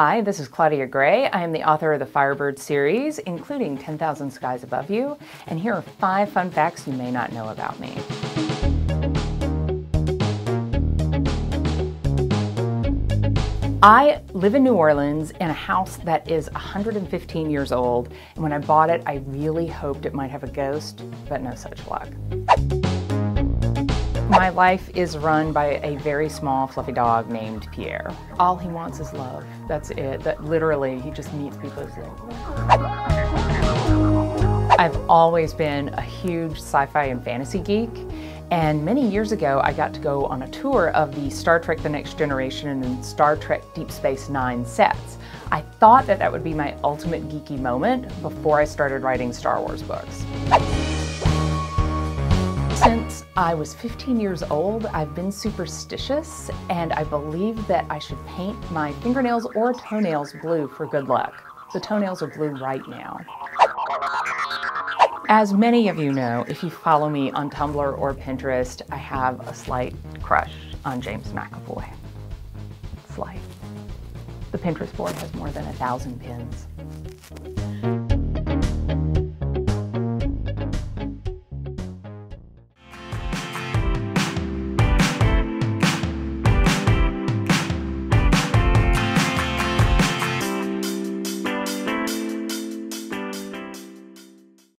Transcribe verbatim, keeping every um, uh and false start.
Hi, this is Claudia Gray. I am the author of the Firebird series, including Ten Thousand Skies Above You, and here are five fun facts you may not know about me. I live in New Orleans in a house that is one hundred fifteen years old, and when I bought it, I really hoped it might have a ghost, but no such luck. My life is run by a very small fluffy dog named Pierre. All he wants is love. That's it. That literally, he just meets people as like... I've always been a huge sci-fi and fantasy geek, and many years ago I got to go on a tour of the Star Trek The Next Generation and Star Trek Deep Space Nine sets. I thought that that would be my ultimate geeky moment before I started writing Star Wars books. Since I was fifteen years old, I've been superstitious, and I believe that I should paint my fingernails or toenails blue for good luck. The toenails are blue right now. As many of you know, if you follow me on Tumblr or Pinterest, I have a slight crush on James McAvoy. Slight. The Pinterest board has more than a thousand pins.